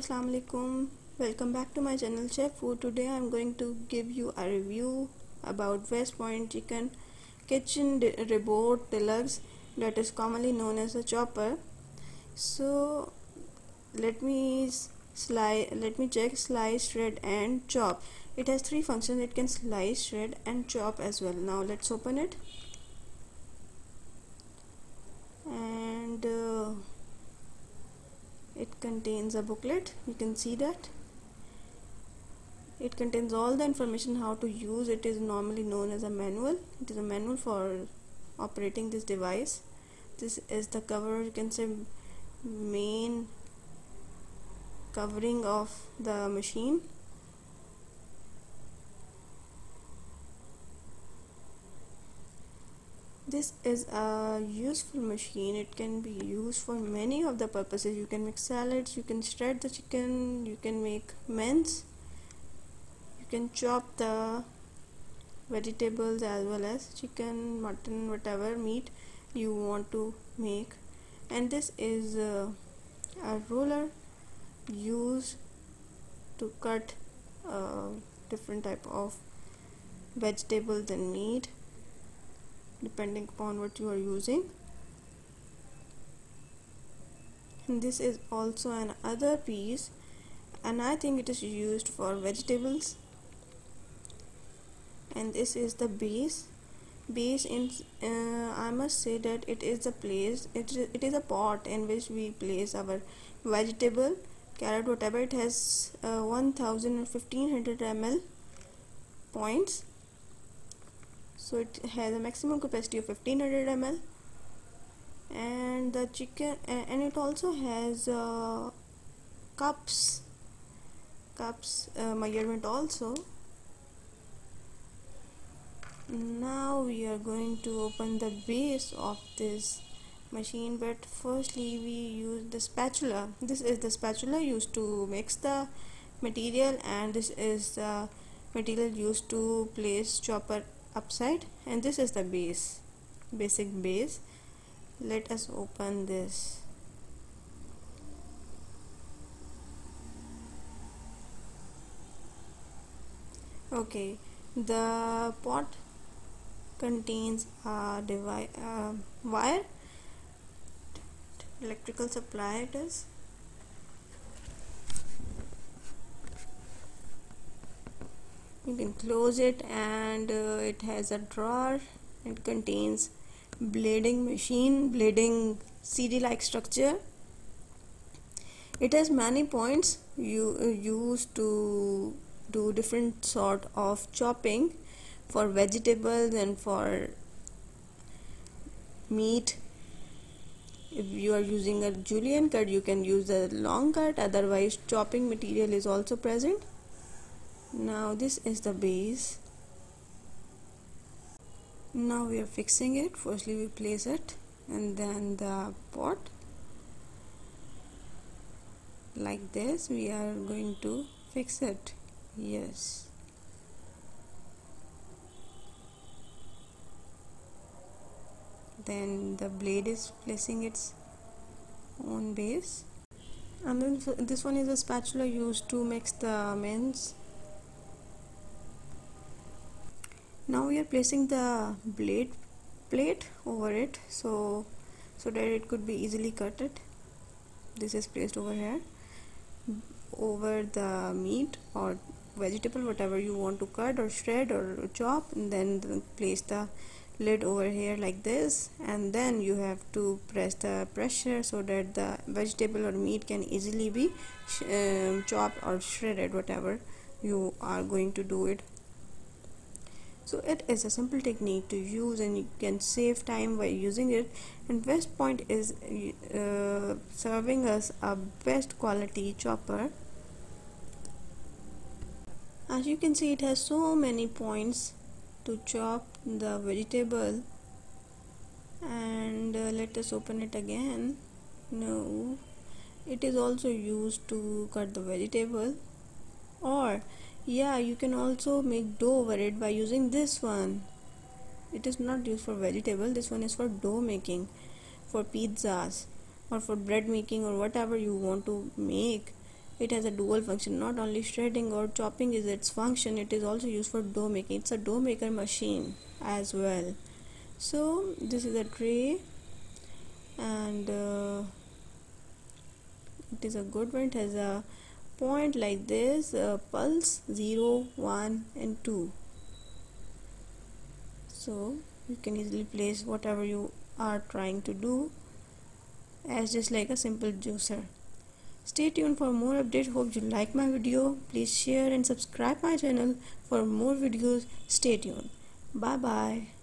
Assalamu alaikum. Welcome back to my channel Chef Food. Today I am going to give you a review about West Point Chicken Kitchen Ribot Deluxe, that is commonly known as a chopper. So let me check slice, shred and chop. It has three functions. It can slice, shred and chop as well. Now let's open it. And it contains a booklet, you can see that. It contains all the information how to use. It is normally known as a manual. It is a manual for operating this device. This is the cover, you can say main covering of the machine. This is a useful machine. It can be used for many of the purposes. You can make salads, you can shred the chicken, you can make mince, you can chop the vegetables as well as chicken, mutton, whatever meat you want to make. And this is a roller used to cut different type of vegetables and meat, depending upon what you are using. And this is also another piece, and I think it is used for vegetables. And this is the base. I must say that it is the place, it is a pot in which we place our vegetable, carrot, whatever. It has 1500 ml points. So it has a maximum capacity of 1500 ml, and the chicken, and it also has cups measurement also. Now we are going to open the base of this machine, but firstly we use the spatula. This is the spatula used to mix the material, and this is the material used to place chopper upside, and this is the basic base. Let us open this. Okay, the pot contains a wire, electrical supply it is. You can close it, and it has a drawer. It contains blading CD like structure. It has many points you use to do different sort of chopping for vegetables and for meat. If you are using a julienne cut, you can use a long cut, otherwise chopping material is also present. Now this is the base. Now we are fixing it. Firstly we place it, and then the pot, like this we are going to fix it. Yes, then the blade is placing its own base. And then this one is a spatula used to mix the mince. Now we are placing the plate over it, so that it could be easily cutted. This is placed over here, over the meat or vegetable, whatever you want to cut or shred or chop, and then place the lid over here like this, and then you have to press the pressure so that the vegetable or meat can easily be chopped or shredded, whatever you are going to do it. So it is a simple technique to use, and you can save time by using it. And West Point is serving us a best quality chopper. As you can see, it has so many points to chop the vegetable. And let us open it again. No, it is also used to cut the vegetable, or yeah, you can also make dough over it by using this one. It is not used for vegetable. This one is for dough making, for pizzas or for bread making, or whatever you want to make. It has a dual function. Not only shredding or chopping is its function, it is also used for dough making. It's a dough maker machine as well. So this is a tray, and it is a good one. It has a point like this, pulse 0, 1 and 2, so you can easily place whatever you are trying to do, as just like a simple juicer. Stay tuned for more updates. Hope you like my video. Please share and subscribe my channel for more videos. Stay tuned. Bye bye.